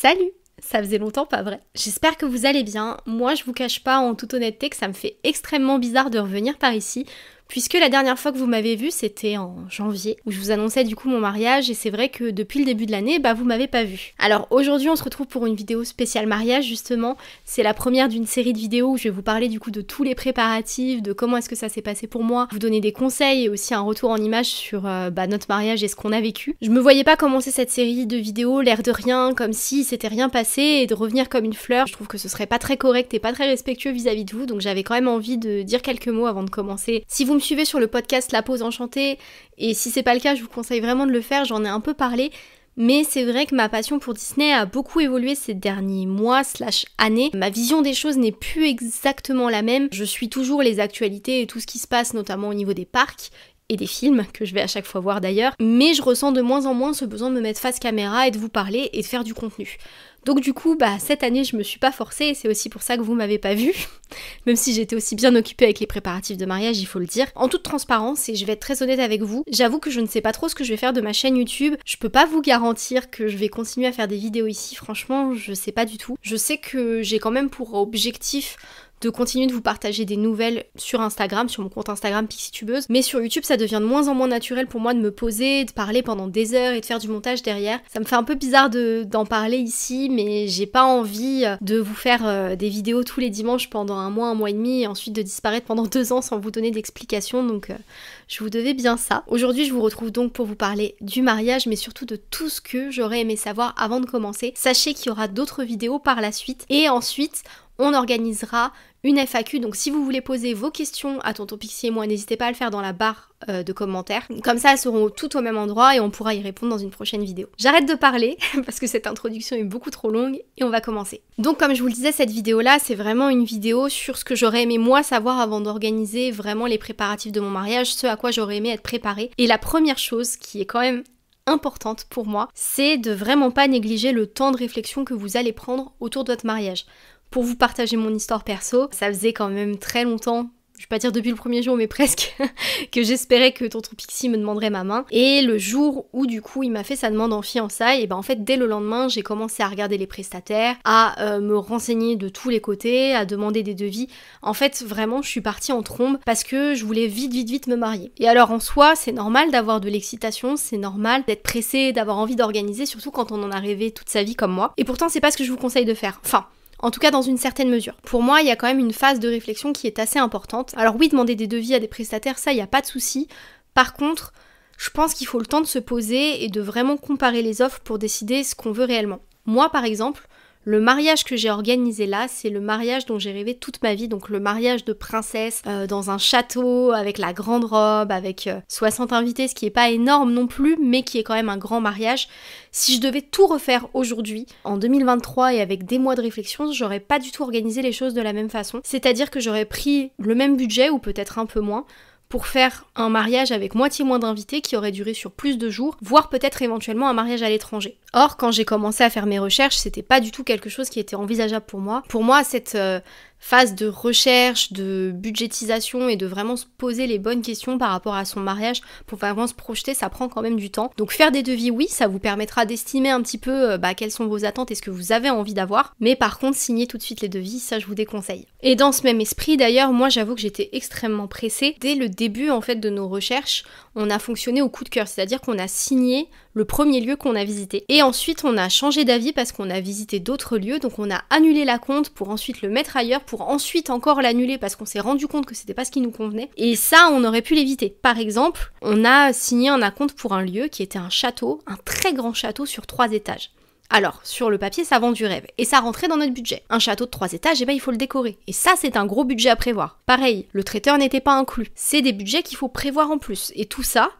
Salut! Ça faisait longtemps, pas vrai? J'espère que vous allez bien. Moi, je vous cache pas en toute honnêteté que ça me fait extrêmement bizarre de revenir par ici, puisque la dernière fois que vous m'avez vu, c'était en janvier, où je vous annonçais du coup mon mariage, et c'est vrai que depuis le début de l'année, bah vous m'avez pas vu. Alors aujourd'hui, on se retrouve pour une vidéo spéciale mariage, justement. C'est la première d'une série de vidéos où je vais vous parler du coup de tous les préparatifs, de comment est-ce que ça s'est passé pour moi, vous donner des conseils et aussi un retour en images sur notre mariage et ce qu'on a vécu. Je me voyais pas commencer cette série de vidéos l'air de rien, comme si c'était rien passé, et de revenir comme une fleur. Je trouve que ce serait pas très correct et pas très respectueux vis-à-vis de vous, donc j'avais quand même envie de dire quelques mots avant de commencer. Si vous me suivez sur le podcast La Pause Enchantée, et si c'est pas le cas, je vous conseille vraiment de le faire, j'en ai un peu parlé, mais c'est vrai que ma passion pour Disney a beaucoup évolué ces derniers mois / années. Ma vision des choses n'est plus exactement la même. Je suis toujours les actualités et tout ce qui se passe, notamment au niveau des parcs et des films, que je vais à chaque fois voir d'ailleurs, mais je ressens de moins en moins ce besoin de me mettre face caméra et de vous parler et de faire du contenu. Donc du coup, bah cette année, je me suis pas forcée, et c'est aussi pour ça que vous m'avez pas vue, même si j'étais aussi bien occupée avec les préparatifs de mariage, il faut le dire. En toute transparence, et je vais être très honnête avec vous, j'avoue que je ne sais pas trop ce que je vais faire de ma chaîne YouTube. Je peux pas vous garantir que je vais continuer à faire des vidéos ici, franchement, je sais pas du tout. Je sais que j'ai quand même pour objectif de continuer de vous partager des nouvelles sur Instagram, sur mon compte Instagram PixieTubeuse, mais sur YouTube ça devient de moins en moins naturel pour moi de me poser, de parler pendant des heures et de faire du montage derrière. Ça me fait un peu bizarre d'en parler ici, mais j'ai pas envie de vous faire des vidéos tous les dimanches pendant un mois et demi, et ensuite de disparaître pendant 2 ans sans vous donner d'explications, donc je vous devais bien ça. Aujourd'hui je vous retrouve donc pour vous parler du mariage, mais surtout de tout ce que j'aurais aimé savoir avant de commencer. Sachez qu'il y aura d'autres vidéos par la suite, et ensuite on organisera une FAQ, donc si vous voulez poser vos questions à Tonton Pixie et moi, n'hésitez pas à le faire dans la barre de commentaires. Comme ça, elles seront toutes au même endroit et on pourra y répondre dans une prochaine vidéo. J'arrête de parler parce que cette introduction est beaucoup trop longue et on va commencer. Donc comme je vous le disais, cette vidéo-là, c'est vraiment une vidéo sur ce que j'aurais aimé moi savoir avant d'organiser vraiment les préparatifs de mon mariage, ce à quoi j'aurais aimé être préparée. Et la première chose qui est quand même importante pour moi, c'est de vraiment pas négliger le temps de réflexion que vous allez prendre autour de votre mariage. Pour vous partager mon histoire perso, ça faisait quand même très longtemps, je vais pas dire depuis le premier jour mais presque, que j'espérais que Tonton Pixie me demanderait ma main. Et le jour où du coup il m'a fait sa demande en fiançailles, et ben en fait dès le lendemain j'ai commencé à regarder les prestataires, à me renseigner de tous les côtés, à demander des devis. En fait vraiment je suis partie en trombe parce que je voulais vite me marier. Et alors en soi c'est normal d'avoir de l'excitation, c'est normal d'être pressée, d'avoir envie d'organiser, surtout quand on en a rêvé toute sa vie comme moi. Et pourtant c'est pas ce que je vous conseille de faire. Enfin, en tout cas dans une certaine mesure. Pour moi, il y a quand même une phase de réflexion qui est assez importante. Alors oui, demander des devis à des prestataires, ça, il n'y a pas de souci. Par contre, je pense qu'il faut le temps de se poser et de vraiment comparer les offres pour décider ce qu'on veut réellement. Moi, par exemple, le mariage que j'ai organisé là, c'est le mariage dont j'ai rêvé toute ma vie, donc le mariage de princesse dans un château, avec la grande robe, avec 60 invités, ce qui n'est pas énorme non plus, mais qui est quand même un grand mariage. Si je devais tout refaire aujourd'hui, en 2023 et avec des mois de réflexion, j'aurais pas du tout organisé les choses de la même façon. C'est-à-dire que j'aurais pris le même budget, ou peut-être un peu moins, pour faire un mariage avec moitié moins d'invités qui aurait duré sur plus de jours, voire peut-être éventuellement un mariage à l'étranger. Or, quand j'ai commencé à faire mes recherches, c'était pas du tout quelque chose qui était envisageable pour moi. Pour moi, cette phase de recherche, de budgétisation et de vraiment se poser les bonnes questions par rapport à son mariage pour vraiment se projeter, ça prend quand même du temps. Donc faire des devis, oui, ça vous permettra d'estimer un petit peu quelles sont vos attentes et ce que vous avez envie d'avoir, mais par contre signer tout de suite les devis, ça je vous déconseille. Et dans ce même esprit d'ailleurs, moi j'avoue que j'étais extrêmement pressée. Dès le début en fait de nos recherches, on a fonctionné au coup de cœur, c'est-à-dire qu'on a signé le premier lieu qu'on a visité. Et ensuite on a changé d'avis parce qu'on a visité d'autres lieux, donc on a annulé la compte pour ensuite le mettre ailleurs, pour ensuite encore l'annuler parce qu'on s'est rendu compte que c'était pas ce qui nous convenait. Et ça, on aurait pu l'éviter. Par exemple, on a signé un acompte pour un lieu qui était un château, un très grand château sur 3 étages. Alors, sur le papier, ça vend du rêve, et ça rentrait dans notre budget. Un château de 3 étages, eh ben, il faut le décorer. Et ça, c'est un gros budget à prévoir. Pareil, le traiteur n'était pas inclus. C'est des budgets qu'il faut prévoir en plus. Et tout ça,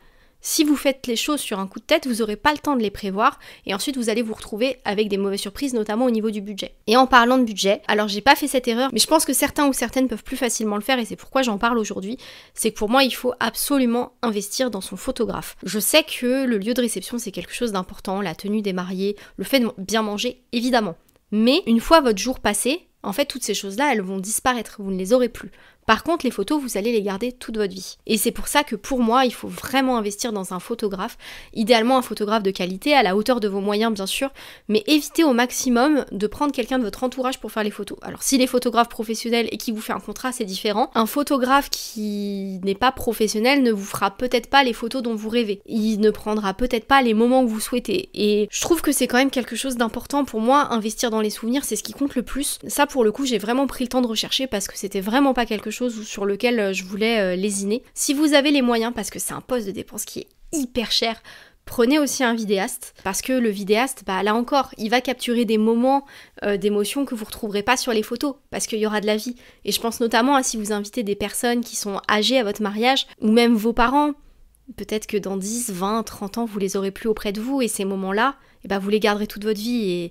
si vous faites les choses sur un coup de tête, vous n'aurez pas le temps de les prévoir et ensuite vous allez vous retrouver avec des mauvaises surprises, notamment au niveau du budget. Et en parlant de budget, alors j'ai pas fait cette erreur, mais je pense que certains ou certaines peuvent plus facilement le faire et c'est pourquoi j'en parle aujourd'hui. C'est que pour moi, il faut absolument investir dans son photographe. Je sais que le lieu de réception, c'est quelque chose d'important, la tenue des mariés, le fait de bien manger, évidemment. Mais une fois votre jour passé, en fait, toutes ces choses-là, elles vont disparaître, vous ne les aurez plus. Par contre, les photos, vous allez les garder toute votre vie. Et c'est pour ça que pour moi, il faut vraiment investir dans un photographe, idéalement un photographe de qualité, à la hauteur de vos moyens bien sûr, mais évitez au maximum de prendre quelqu'un de votre entourage pour faire les photos. Alors s'il est photographe professionnel et qui vous fait un contrat, c'est différent. Un photographe qui n'est pas professionnel ne vous fera peut-être pas les photos dont vous rêvez. Il ne prendra peut-être pas les moments que vous souhaitez. Et je trouve que c'est quand même quelque chose d'important pour moi, investir dans les souvenirs, c'est ce qui compte le plus. Ça pour le coup, j'ai vraiment pris le temps de rechercher parce que c'était vraiment pas quelque chose sur lequel je voulais lésiner. Si vous avez les moyens, parce que c'est un poste de dépense qui est hyper cher, prenez aussi un vidéaste, parce que le vidéaste, bah là encore, il va capturer des moments d'émotion que vous ne retrouverez pas sur les photos, parce qu'il y aura de la vie. Et je pense notamment à si vous invitez des personnes qui sont âgées à votre mariage, ou même vos parents. Peut-être que dans 10, 20, 30 ans, vous les aurez plus auprès de vous, et ces moments-là, eh ben, vous les garderez toute votre vie,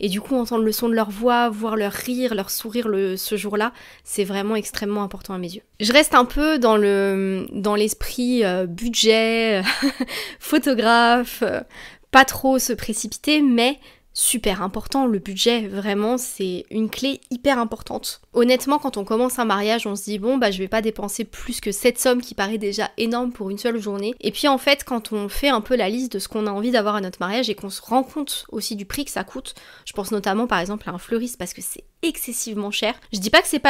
et du coup, entendre le son de leur voix, voir leur rire, leur sourire ce jour-là, c'est vraiment extrêmement important à mes yeux. Je reste un peu dans l'esprit budget, photographe, pas trop se précipiter, mais super important, le budget, vraiment, c'est une clé hyper importante. Honnêtement, quand on commence un mariage, on se dit bon, bah je vais pas dépenser plus que cette somme qui paraît déjà énorme pour une seule journée. Et puis en fait, quand on fait un peu la liste de ce qu'on a envie d'avoir à notre mariage et qu'on se rend compte aussi du prix que ça coûte, je pense notamment par exemple à un fleuriste parce que c'est excessivement cher. Je dis pas que c'est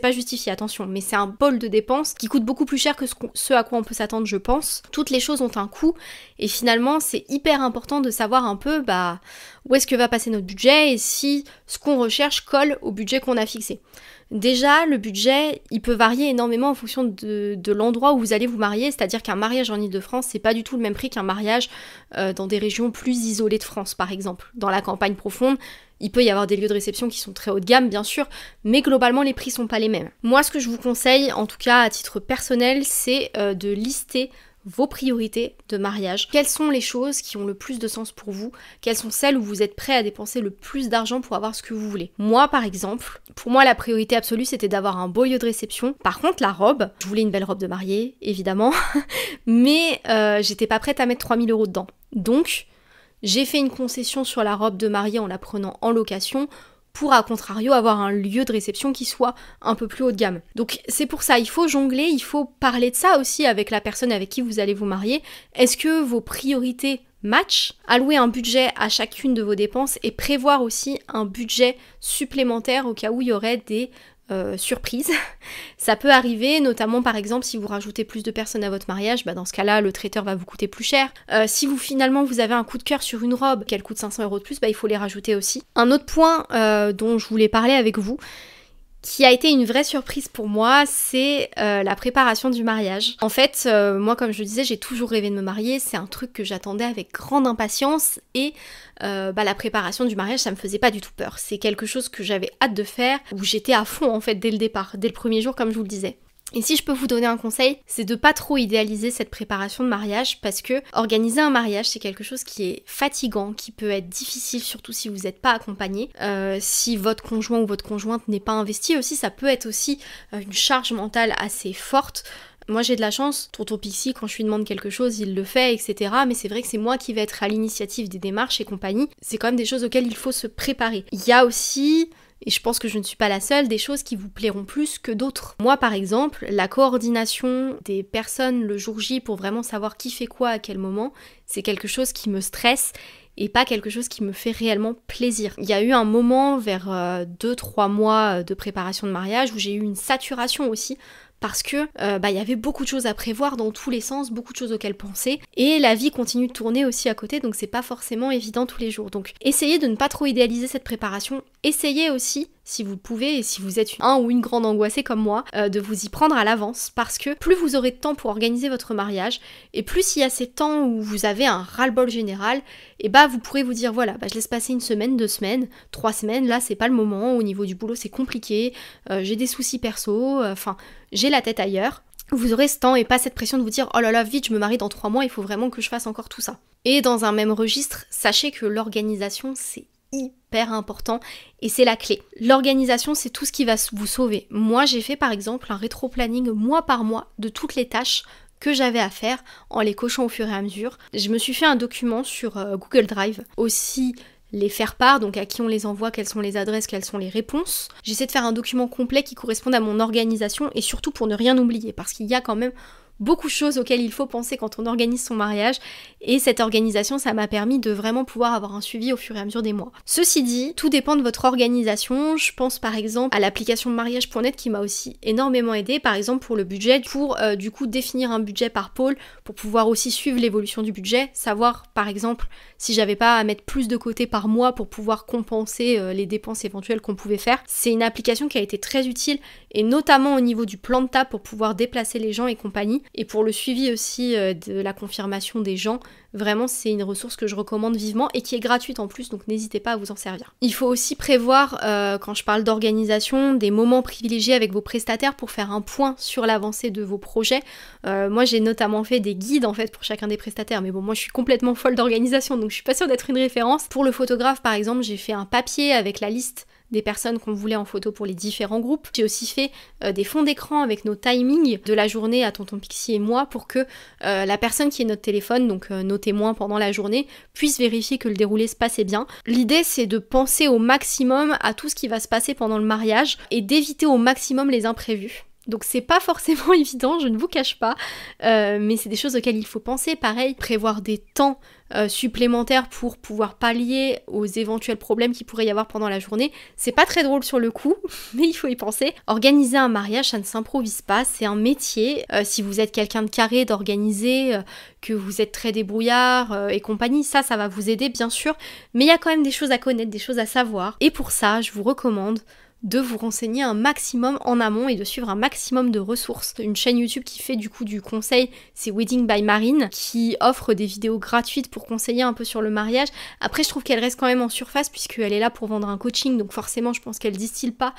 pas justifié, attention, mais c'est un bol de dépenses qui coûte beaucoup plus cher que ce à quoi on peut s'attendre, je pense. Toutes les choses ont un coût et finalement, c'est hyper important de savoir un peu bah où est-ce que va passer notre budget et si ce qu'on recherche colle au budget qu'on a fixé. Déjà, le budget, il peut varier énormément en fonction de l'endroit où vous allez vous marier, c'est-à-dire qu'un mariage en Ile-de-France, c'est pas du tout le même prix qu'un mariage dans des régions plus isolées de France, par exemple. Dans la campagne profonde, il peut y avoir des lieux de réception qui sont très haut de gamme, bien sûr, mais globalement, les prix sont pas les mêmes. Moi, ce que je vous conseille, en tout cas à titre personnel, c'est de lister vos priorités de mariage. Quelles sont les choses qui ont le plus de sens pour vous? Quelles sont celles où vous êtes prêt à dépenser le plus d'argent pour avoir ce que vous voulez? Moi, par exemple, pour moi, la priorité absolue, c'était d'avoir un beau lieu de réception. Par contre, la robe, je voulais une belle robe de mariée, évidemment, mais j'étais pas prête à mettre 3000 € dedans. Donc, j'ai fait une concession sur la robe de mariée en la prenant en location pour, à contrario, avoir un lieu de réception qui soit un peu plus haut de gamme. Donc c'est pour ça, il faut jongler, il faut parler de ça aussi avec la personne avec qui vous allez vous marier. Est-ce que vos priorités matchent? Allouer un budget à chacune de vos dépenses et prévoir aussi un budget supplémentaire au cas où il y aurait des surprise. Ça peut arriver, notamment par exemple si vous rajoutez plus de personnes à votre mariage, bah dans ce cas-là le traiteur va vous coûter plus cher. Si vous finalement vous avez un coup de cœur sur une robe qu'elle coûte 500 € de plus, bah il faut les rajouter aussi. Un autre point dont je voulais parler avec vous, qui a été une vraie surprise pour moi, c'est la préparation du mariage. En fait, moi comme je le disais, j'ai toujours rêvé de me marier, c'est un truc que j'attendais avec grande impatience et la préparation du mariage, ça me faisait pas du tout peur. C'est quelque chose que j'avais hâte de faire, où j'étais à fond en fait dès le départ, dès le premier jour comme je vous le disais. Et si je peux vous donner un conseil, c'est de pas trop idéaliser cette préparation de mariage parce que organiser un mariage, c'est quelque chose qui est fatigant, qui peut être difficile, surtout si vous n'êtes pas accompagné. Si votre conjoint ou votre conjointe n'est pas investi aussi, ça peut être aussi une charge mentale assez forte. Moi j'ai de la chance, Tonton Pixie, quand je lui demande quelque chose, il le fait, etc. Mais c'est vrai que c'est moi qui vais être à l'initiative des démarches et compagnie. C'est quand même des choses auxquelles il faut se préparer. Il y a aussi, et je pense que je ne suis pas la seule, des choses qui vous plairont plus que d'autres. Moi par exemple, la coordination des personnes le jour J pour vraiment savoir qui fait quoi à quel moment, c'est quelque chose qui me stresse et pas quelque chose qui me fait réellement plaisir. Il y a eu un moment vers 2-3 mois de préparation de mariage où j'ai eu une saturation aussi parce que il y avait beaucoup de choses à prévoir dans tous les sens, beaucoup de choses auxquelles penser, et la vie continue de tourner aussi à côté, donc c'est pas forcément évident tous les jours. Donc essayez de ne pas trop idéaliser cette préparation, essayez aussi, si vous pouvez, et si vous êtes un ou une grande angoissée comme moi, de vous y prendre à l'avance, parce que plus vous aurez de temps pour organiser votre mariage, et plus il y a ces temps où vous avez un ras-le-bol général, et bah vous pourrez vous dire, voilà, bah, je laisse passer une semaine, 2 semaines, 3 semaines, là c'est pas le moment, au niveau du boulot c'est compliqué, j'ai des soucis perso, enfin... j'ai la tête ailleurs, vous aurez ce temps et pas cette pression de vous dire « Oh là là, vite, je me marie dans 3 mois, il faut vraiment que je fasse encore tout ça ». Et dans un même registre, sachez que l'organisation, c'est hyper important et c'est la clé. L'organisation, c'est tout ce qui va vous sauver. Moi, j'ai fait par exemple un rétro-planning mois par mois de toutes les tâches que j'avais à faire en les cochant au fur et à mesure. Je me suis fait un document sur Google Drive, aussi les faire part, donc à qui on les envoie, quelles sont les adresses, quelles sont les réponses. J'essaie de faire un document complet qui corresponde à mon organisation et surtout pour ne rien oublier, parce qu'il y a quand même beaucoup de choses auxquelles il faut penser quand on organise son mariage, et cette organisation, ça m'a permis de vraiment pouvoir avoir un suivi au fur et à mesure des mois. Ceci dit, tout dépend de votre organisation. Je pense par exemple à l'application mariage.net qui m'a aussi énormément aidée, par exemple pour le budget, pour du coup définir un budget par pôle, pour pouvoir aussi suivre l'évolution du budget, savoir par exemple si j'avais pas à mettre plus de côté par mois pour pouvoir compenser les dépenses éventuelles qu'on pouvait faire. C'est une application qui a été très utile, et notamment au niveau du plan de table pour pouvoir déplacer les gens et compagnie. Et pour le suivi aussi de la confirmation des gens, vraiment c'est une ressource que je recommande vivement et qui est gratuite en plus, donc n'hésitez pas à vous en servir. Il faut aussi prévoir, quand je parle d'organisation, des moments privilégiés avec vos prestataires pour faire un point sur l'avancée de vos projets. Moi j'ai notamment fait des guides en fait pour chacun des prestataires, mais bon, moi je suis complètement folle d'organisation, donc je suis pas sûre d'être une référence. Pour le photographe par exemple, j'ai fait un papier avec la liste des personnes qu'on voulait en photo pour les différents groupes. J'ai aussi fait des fonds d'écran avec nos timings de la journée à Tonton Pixie et moi pour que la personne qui est notre téléphone, donc nos témoins pendant la journée, puisse vérifier que le déroulé se passait bien. L'idée c'est de penser au maximum à tout ce qui va se passer pendant le mariage et d'éviter au maximum les imprévus. Donc c'est pas forcément évident, je ne vous cache pas, mais c'est des choses auxquelles il faut penser. Pareil, prévoir des temps supplémentaires pour pouvoir pallier aux éventuels problèmes qu'il pourrait y avoir pendant la journée. C'est pas très drôle sur le coup, mais il faut y penser. Organiser un mariage, ça ne s'improvise pas, c'est un métier. Si vous êtes quelqu'un de carré, d'organisé, que vous êtes très débrouillard et compagnie, ça va vous aider bien sûr. Mais il y a quand même des choses à connaître, des choses à savoir. Et pour ça, je vous recommande de vous renseigner un maximum en amont et de suivre un maximum de ressources. Une chaîne YouTube qui fait du coup du conseil, c'est Wedding by Marine, qui offre des vidéos gratuites pour conseiller un peu sur le mariage. Après, je trouve qu'elle reste quand même en surface puisqu'elle est là pour vendre un coaching, donc forcément je pense qu'elle distille pas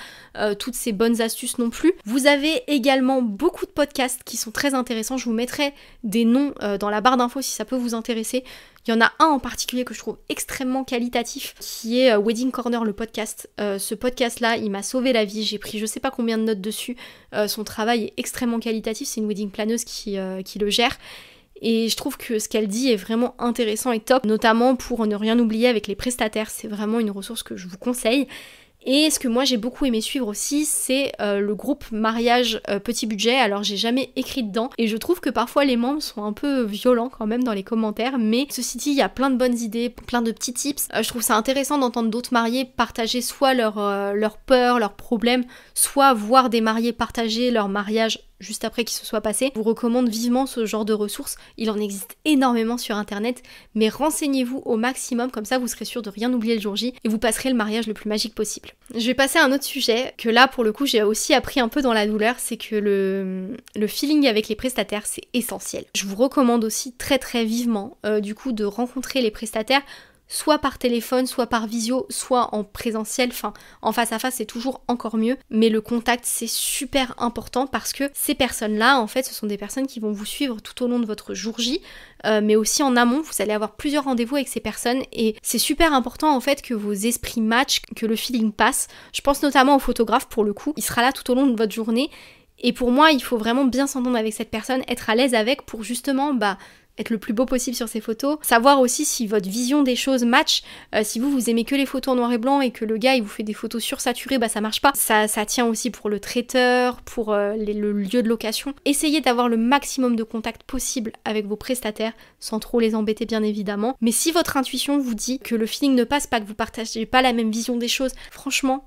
toutes ces bonnes astuces non plus. Vous avez également beaucoup de podcasts qui sont très intéressants, je vous mettrai des noms dans la barre d'infos si ça peut vous intéresser. Il y en a un en particulier que je trouve extrêmement qualitatif, qui est Wedding Corner, le podcast. Ce podcast-là, il m'a sauvé la vie, j'ai pris je sais pas combien de notes dessus. Son travail est extrêmement qualitatif, c'est une wedding planeuse qui le gère. Et je trouve que ce qu'elle dit est vraiment intéressant et top, notamment pour ne rien oublier avec les prestataires. C'est vraiment une ressource que je vous conseille. Et ce que moi j'ai beaucoup aimé suivre aussi, c'est le groupe Mariage Petit Budget. Alors j'ai jamais écrit dedans et je trouve que parfois les membres sont un peu violents quand même dans les commentaires, mais ceci dit, il y a plein de bonnes idées, plein de petits tips. Je trouve ça intéressant d'entendre d'autres mariés partager soit leur peur, leurs problèmes, soit voir des mariés partager leur mariage juste après qu'il se soit passé. Je vous recommande vivement ce genre de ressources, il en existe énormément sur internet, mais renseignez-vous au maximum, comme ça vous serez sûr de rien oublier le jour J et vous passerez le mariage le plus magique possible. Je vais passer à un autre sujet que là pour le coup j'ai aussi appris un peu dans la douleur, c'est que le feeling avec les prestataires c'est essentiel. Je vous recommande aussi très vivement du coup de rencontrer les prestataires, soit par téléphone, soit par visio, soit en présentiel, enfin en face à face c'est toujours encore mieux, mais le contact c'est super important parce que ces personnes-là en fait ce sont des personnes qui vont vous suivre tout au long de votre jour J, mais aussi en amont, vous allez avoir plusieurs rendez-vous avec ces personnes et c'est super important en fait que vos esprits matchent, que le feeling passe. Je pense notamment au photographe pour le coup, il sera là tout au long de votre journée et pour moi il faut vraiment bien s'entendre avec cette personne, être à l'aise avec pour justement être le plus beau possible sur ces photos, savoir aussi si votre vision des choses match, si vous aimez que les photos en noir et blanc et que le gars il vous fait des photos sursaturées, bah ça marche pas. Ça tient aussi pour le traiteur, pour le lieu de location. Essayez d'avoir le maximum de contacts possible avec vos prestataires, sans trop les embêter bien évidemment. Mais si votre intuition vous dit que le feeling ne passe pas, que vous partagez pas la même vision des choses, franchement,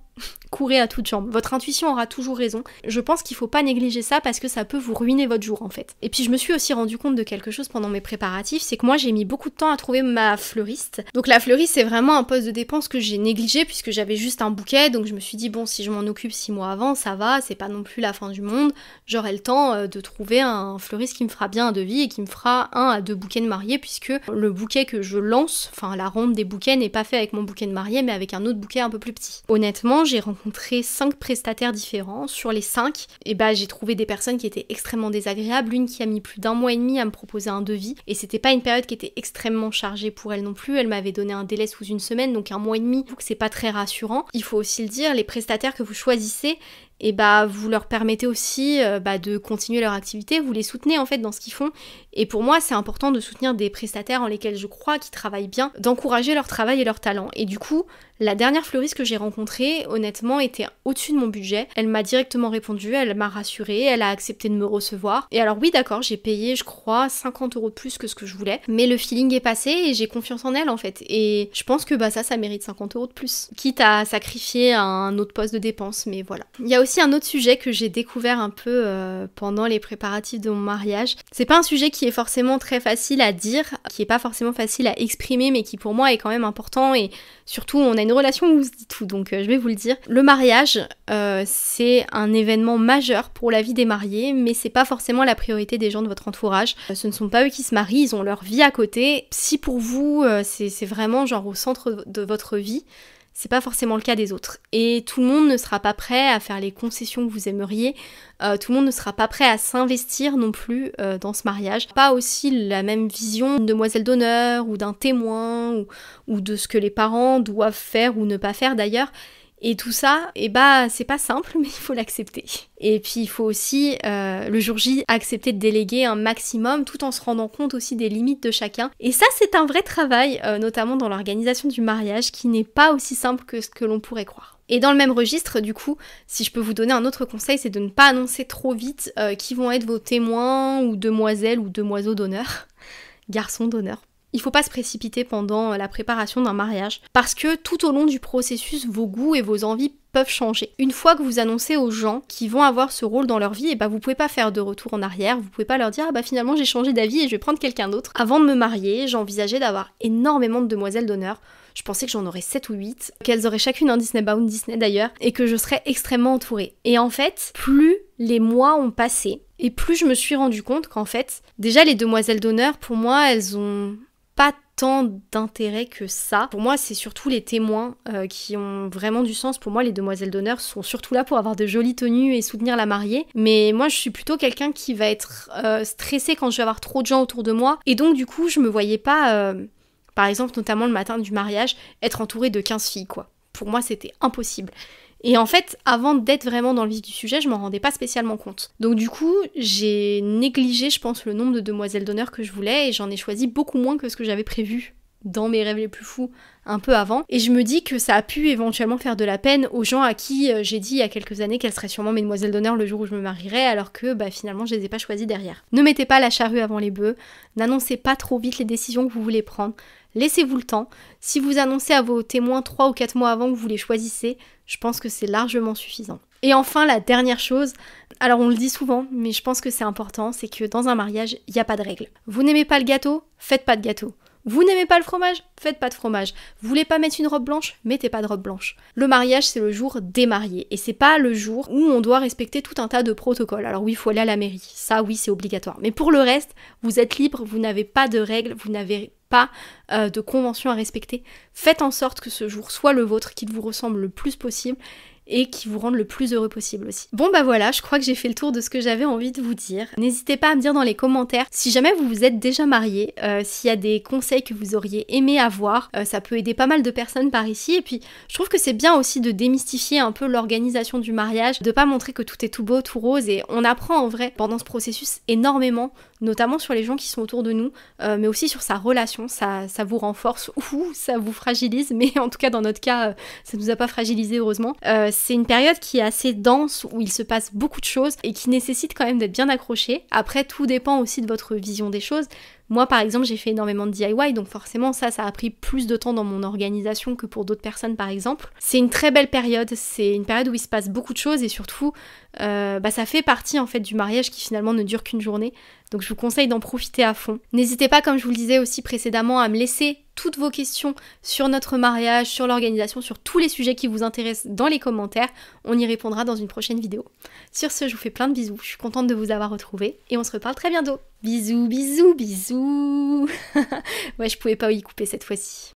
courez à toutes jambes. Votre intuition aura toujours raison. Je pense qu'il faut pas négliger ça parce que ça peut vous ruiner votre jour en fait. Et puis je me suis aussi rendu compte de quelque chose pendant mes préparatifs, c'est que moi j'ai mis beaucoup de temps à trouver ma fleuriste. Donc la fleuriste c'est vraiment un poste de dépense que j'ai négligé puisque j'avais juste un bouquet, donc je me suis dit bon si je m'en occupe 6 mois avant ça va, c'est pas non plus la fin du monde, j'aurai le temps de trouver un fleuriste qui me fera bien un devis et qui me fera 1 à 2 bouquets de mariée puisque le bouquet que je lance, enfin la ronde des bouquets n'est pas fait avec mon bouquet de mariée mais avec un autre bouquet un peu plus petit. Honnêtement j'ai rencontré 5 prestataires différents. Sur les 5, et bah, j'ai trouvé des personnes qui étaient extrêmement désagréables, une qui a mis plus d'1 mois et demi à me proposer un devis, et c'était pas une période qui était extrêmement chargée pour elle non plus, elle m'avait donné un délai sous 1 semaine, donc 1 mois et demi, donc c'est pas très rassurant. Il faut aussi le dire, les prestataires que vous choisissez, et bah vous leur permettez aussi de continuer leur activité, vous les soutenez en fait dans ce qu'ils font. Et pour moi c'est important de soutenir des prestataires en lesquels je crois qu'ils travaillent bien, d'encourager leur travail et leur talent. Et du coup la dernière fleuriste que j'ai rencontrée honnêtement était au-dessus de mon budget, elle m'a directement répondu, elle m'a rassurée, elle a accepté de me recevoir. Et alors oui d'accord, j'ai payé je crois 50 € de plus que ce que je voulais, mais le feeling est passé et j'ai confiance en elle en fait. Et je pense que bah ça mérite 50 € de plus, quitte à sacrifier un autre poste de dépense, mais voilà. Il y a aussi un autre sujet que j'ai découvert un peu pendant les préparatifs de mon mariage. C'est pas un sujet qui est forcément très facile à dire, qui est pas forcément facile à exprimer, mais qui pour moi est quand même important, et surtout on a une relation où on se dit tout, donc je vais vous le dire. Le mariage c'est un événement majeur pour la vie des mariés, mais c'est pas forcément la priorité des gens de votre entourage. Ce ne sont pas eux qui se marient, ils ont leur vie à côté. Si pour vous c'est vraiment genre au centre de votre vie, c'est pas forcément le cas des autres. Et tout le monde ne sera pas prêt à faire les concessions que vous aimeriez, tout le monde ne sera pas prêt à s'investir non plus dans ce mariage. Pas aussi la même vision d'une demoiselle d'honneur ou d'un témoin ou de ce que les parents doivent faire ou ne pas faire d'ailleurs. Et tout ça, et bah c'est pas simple, mais il faut l'accepter. Et puis il faut aussi, le jour J, accepter de déléguer un maximum, tout en se rendant compte aussi des limites de chacun. Et ça c'est un vrai travail, notamment dans l'organisation du mariage, qui n'est pas aussi simple que ce que l'on pourrait croire. Et dans le même registre, du coup, si je peux vous donner un autre conseil, c'est de ne pas annoncer trop vite qui vont être vos témoins, ou demoiselles, ou demoiseaux d'honneur, garçons d'honneur. Il ne faut pas se précipiter pendant la préparation d'un mariage, parce que tout au long du processus, vos goûts et vos envies peuvent changer. Une fois que vous annoncez aux gens qui vont avoir ce rôle dans leur vie, et bah vous pouvez pas faire de retour en arrière, vous pouvez pas leur dire ah bah finalement j'ai changé d'avis et je vais prendre quelqu'un d'autre. Avant de me marier, j'envisageais d'avoir énormément de demoiselles d'honneur, je pensais que j'en aurais 7 ou 8, qu'elles auraient chacune un Disney Bound Disney d'ailleurs, et que je serais extrêmement entourée. Et en fait, plus les mois ont passé, et plus je me suis rendu compte qu'en fait, déjà les demoiselles d'honneur pour moi elles ont pas tant d'intérêt que ça. Pour moi, c'est surtout les témoins qui ont vraiment du sens. Pour moi, les demoiselles d'honneur sont surtout là pour avoir de jolies tenues et soutenir la mariée. Mais moi, je suis plutôt quelqu'un qui va être stressée quand je vais avoir trop de gens autour de moi. Et donc, du coup, je me voyais pas, par exemple, notamment le matin du mariage, être entourée de 15 filles, quoi. Pour moi, c'était impossible. Et en fait, avant d'être vraiment dans le vif du sujet, je m'en rendais pas spécialement compte. Donc du coup, j'ai négligé, je pense, le nombre de demoiselles d'honneur que je voulais, et j'en ai choisi beaucoup moins que ce que j'avais prévu dans mes rêves les plus fous un peu avant. Et je me dis que ça a pu éventuellement faire de la peine aux gens à qui j'ai dit il y a quelques années qu'elles seraient sûrement mes demoiselles d'honneur le jour où je me marierais, alors que bah, finalement je les ai pas choisies derrière. Ne mettez pas la charrue avant les bœufs, n'annoncez pas trop vite les décisions que vous voulez prendre, laissez-vous le temps. Si vous annoncez à vos témoins 3 ou 4 mois avant que vous les choisissez, je pense que c'est largement suffisant. Et enfin, la dernière chose, alors on le dit souvent, mais je pense que c'est important, c'est que dans un mariage, il n'y a pas de règles. Vous n'aimez pas le gâteau, faites pas de gâteau. Vous n'aimez pas le fromage, faites pas de fromage. Vous voulez pas mettre une robe blanche, mettez pas de robe blanche. Le mariage, c'est le jour des mariés, et c'est pas le jour où on doit respecter tout un tas de protocoles. Alors oui, il faut aller à la mairie, ça oui, c'est obligatoire. Mais pour le reste, vous êtes libre, vous n'avez pas de règles, vous n'avez pas de convention à respecter. Faites en sorte que ce jour soit le vôtre, qu'il vous ressemble le plus possible et qui vous rende le plus heureux possible aussi. Bon bah voilà, je crois que j'ai fait le tour de ce que j'avais envie de vous dire. N'hésitez pas à me dire dans les commentaires si jamais vous vous êtes déjà marié, s'il y a des conseils que vous auriez aimé avoir, ça peut aider pas mal de personnes par ici. Et puis je trouve que c'est bien aussi de démystifier un peu l'organisation du mariage, de pas montrer que tout est tout beau, tout rose, et on apprend en vrai pendant ce processus énormément, notamment sur les gens qui sont autour de nous, mais aussi sur sa relation. Ça vous renforce ou ça vous fragilise, mais en tout cas dans notre cas, ça nous a pas fragilisé heureusement. C'est une période qui est assez dense, où il se passe beaucoup de choses et qui nécessite quand même d'être bien accroché. Après, tout dépend aussi de votre vision des choses. Moi par exemple, j'ai fait énormément de DIY, donc forcément ça a pris plus de temps dans mon organisation que pour d'autres personnes par exemple. C'est une très belle période, c'est une période où il se passe beaucoup de choses, et surtout ça fait partie en fait du mariage qui finalement ne dure qu'une journée, donc je vous conseille d'en profiter à fond. N'hésitez pas, comme je vous le disais aussi précédemment, à me laisser toutes vos questions sur notre mariage, sur l'organisation, sur tous les sujets qui vous intéressent dans les commentaires, on y répondra dans une prochaine vidéo. Sur ce, je vous fais plein de bisous, je suis contente de vous avoir retrouvé, et on se reparle très bientôt. Bisous, bisous, bisous. Ouais, je pouvais pas y couper cette fois-ci.